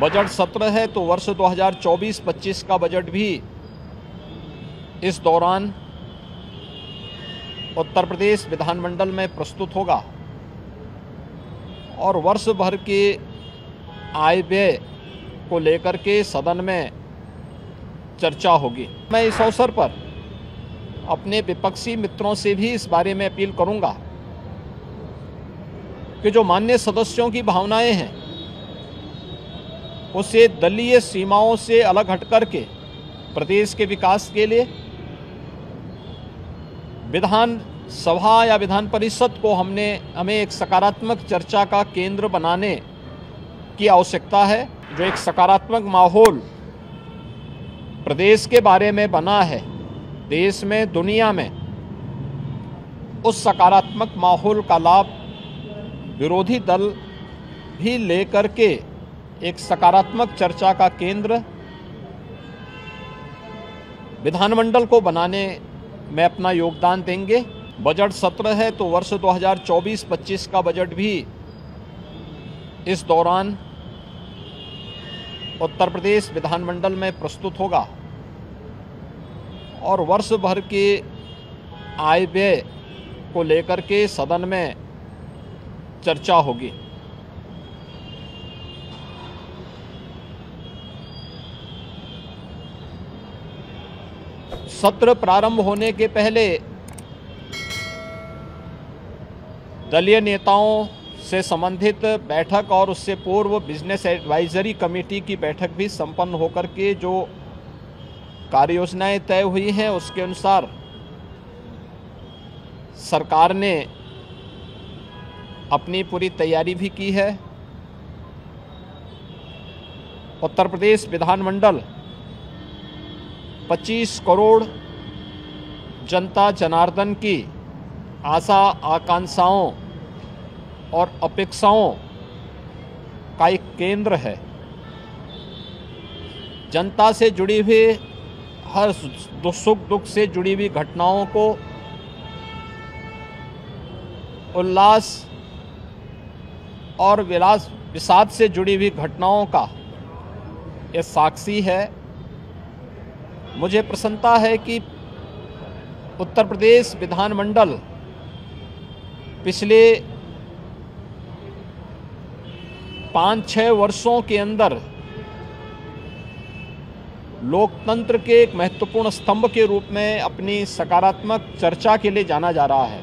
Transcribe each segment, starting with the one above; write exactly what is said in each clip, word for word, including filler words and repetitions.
Budget सत्र है तो वर्ष दो हज़ार चौबीस पच्चीस का बजट भी इस दौरान उत्तर प्रदेश विधानमंडल में प्रस्तुत होगा और वर्ष भर के आय व्यय को लेकर के सदन में चर्चा होगी। मैं इस अवसर पर अपने विपक्षी मित्रों से भी इस बारे में अपील करूंगा कि जो माननीय सदस्यों की भावनाएं हैं उसे दलीय सीमाओं से अलग हटकर के प्रदेश के विकास के लिए विधान सभा या विधान परिषद को हमने हमें एक सकारात्मक चर्चा का केंद्र बनाने की आवश्यकता है। जो एक सकारात्मक माहौल प्रदेश के बारे में बना है देश में दुनिया में, उस सकारात्मक माहौल का लाभ विरोधी दल भी लेकर के एक सकारात्मक चर्चा का केंद्र विधानमंडल को बनाने में अपना योगदान देंगे। बजट सत्र है तो वर्ष दो हज़ार चौबीस पच्चीस का बजट भी इस दौरान उत्तर प्रदेश विधानमंडल में प्रस्तुत होगा और वर्ष भर के आय व्यय को लेकर के सदन में चर्चा होगी। सत्र प्रारंभ होने के पहले दलीय नेताओं से संबंधित बैठक और उससे पूर्व बिजनेस एडवाइजरी कमेटी की बैठक भी संपन्न होकर के जो कार्य योजनाएं तय हुई हैं उसके अनुसार सरकार ने अपनी पूरी तैयारी भी की है। उत्तर प्रदेश विधानमंडल पच्चीस करोड़ जनता जनार्दन की आशा आकांक्षाओं और अपेक्षाओं का एक केंद्र है। जनता से जुड़ी हुई हर सुख दुख से जुड़ी हुई घटनाओं को उल्लास और विलास विषाद से जुड़ी हुई घटनाओं का ये साक्षी है। मुझे प्रसन्नता है कि उत्तर प्रदेश विधानमंडल पिछले पाँच छः वर्षों के अंदर लोकतंत्र के एक महत्वपूर्ण स्तंभ के रूप में अपनी सकारात्मक चर्चा के लिए जाना जा रहा है।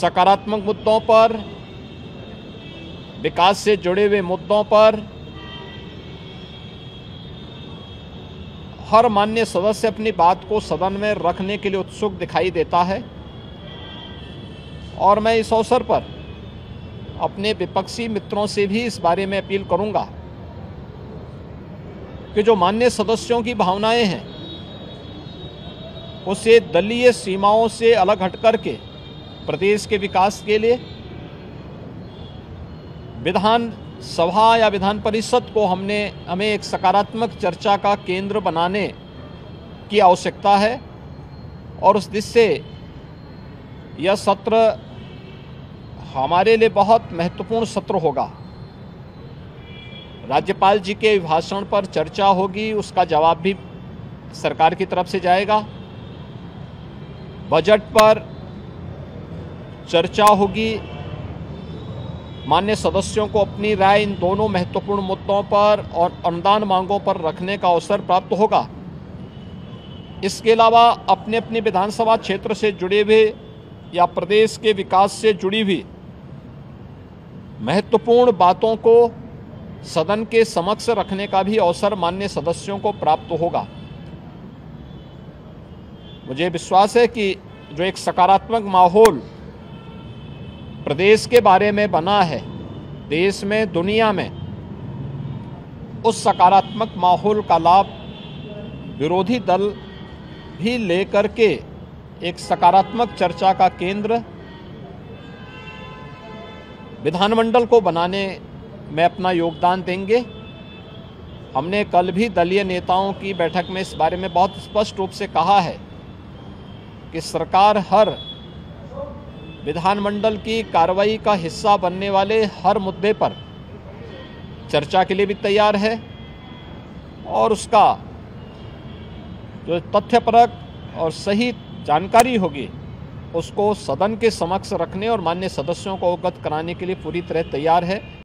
सकारात्मक मुद्दों पर, विकास से जुड़े हुए मुद्दों पर हर माननीय सदस्य अपनी बात को सदन में रखने के लिए उत्सुक दिखाई देता है और मैं इस अवसर पर अपने विपक्षी मित्रों से भी इस बारे में अपील करूंगा कि जो माननीय सदस्यों की भावनाएं हैं उसे दलीय सीमाओं से अलग हटकर के प्रदेश के विकास के लिए विधान सभा या विधान परिषद को हमने हमें एक सकारात्मक चर्चा का केंद्र बनाने की आवश्यकता है और उस दिशा से यह सत्र हमारे लिए बहुत महत्वपूर्ण सत्र होगा। राज्यपाल जी के भाषण पर चर्चा होगी, उसका जवाब भी सरकार की तरफ से जाएगा। बजट पर चर्चा होगी, मान्य सदस्यों को अपनी राय इन दोनों महत्वपूर्ण मुद्दों पर और अनुदान मांगों पर रखने का अवसर प्राप्त होगा। इसके अलावा अपने अपने विधानसभा क्षेत्र से जुड़े हुए या प्रदेश के विकास से जुड़ी हुई महत्वपूर्ण बातों को सदन के समक्ष रखने का भी अवसर मान्य सदस्यों को प्राप्त होगा। मुझे विश्वास है कि जो एक सकारात्मक माहौल प्रदेश के बारे में बना है देश में दुनिया में, उस सकारात्मक माहौल का लाभ विरोधी दल भी लेकर के एक सकारात्मक चर्चा का केंद्र विधानमंडल को बनाने में अपना योगदान देंगे। हमने कल भी दलीय नेताओं की बैठक में इस बारे में बहुत स्पष्ट रूप से कहा है कि सरकार हर विधानमंडल की कार्रवाई का हिस्सा बनने वाले हर मुद्दे पर चर्चा के लिए भी तैयार है और उसका जो तथ्यपरक और सही जानकारी होगी उसको सदन के समक्ष रखने और मान्य सदस्यों को अवगत कराने के लिए पूरी तरह तैयार है।